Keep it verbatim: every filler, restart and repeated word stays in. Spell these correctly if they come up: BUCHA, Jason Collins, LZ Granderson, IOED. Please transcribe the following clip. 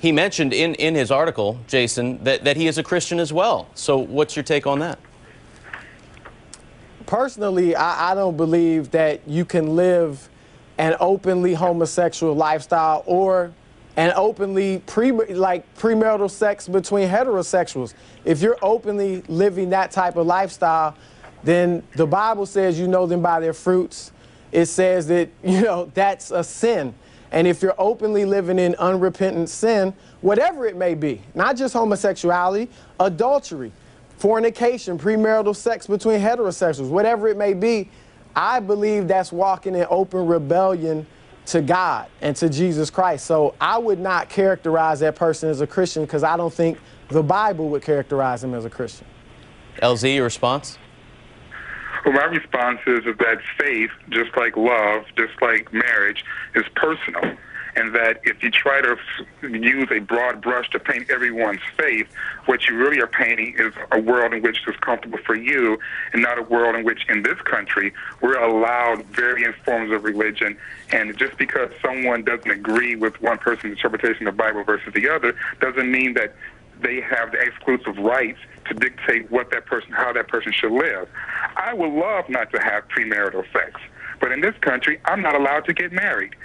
he mentioned in, in his article, Jason, that, that he is a Christian as well. So what's your take on that? Personally, I, I don't believe that you can live an openly homosexual lifestyle or an openly pre, like premarital sex between heterosexuals. If you're openly living that type of lifestyle, then the Bible says you know them by their fruits. It says that, you know, that's a sin. And if you're openly living in unrepentant sin, whatever it may be, not just homosexuality, adultery, fornication, premarital sex between heterosexuals, whatever it may be, I believe that's walking in open rebellion to God and to Jesus Christ. So I would not characterize that person as a Christian because I don't think the Bible would characterize him as a Christian. L Z, your response? Well, my response is that faith, just like love, just like marriage, is personal, and that if you try to use a broad brush to paint everyone's faith, what you really are painting is a world in which is comfortable for you and not a world in which, in this country, we're allowed various forms of religion. And just because someone doesn't agree with one person's interpretation of the Bible versus the other doesn't mean that they have the exclusive rights to dictate what that person, how that person should live. I would love not to have premarital sex, but in this country, I'm not allowed to get married.